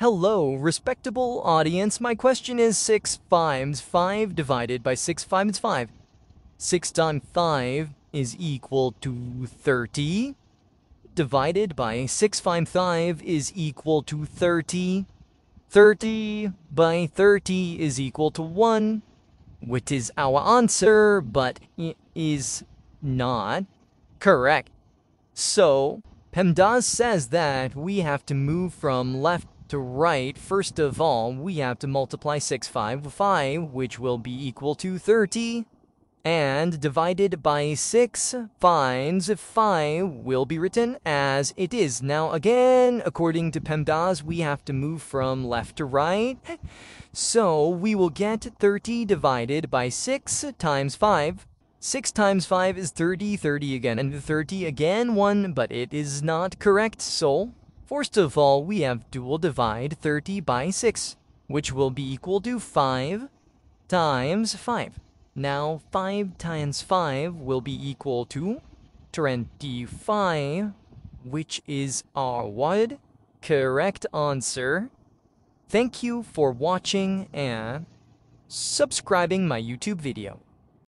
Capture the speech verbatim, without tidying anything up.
Hello, respectable audience. My question is six times five divided by six times five. six times five is equal to thirty. Divided by six times five is equal to thirty. thirty by thirty is equal to one, which is our answer, but it is not correct. So, PEMDAS says that we have to move from left to right. First of all, we have to multiply six times five, which will be equal to thirty, and divided by six times five will be written as it is. Now again, according to PEMDAS, we have to move from left to right. So we will get thirty divided by six times five. six times five is thirty, thirty again, and thirty again, one, but it is not correct. So first of all, we have to divide thirty by six, which will be equal to five times five. Now, five times five will be equal to twenty-five, which is our what? Correct answer. Thank you for watching and subscribing my YouTube video.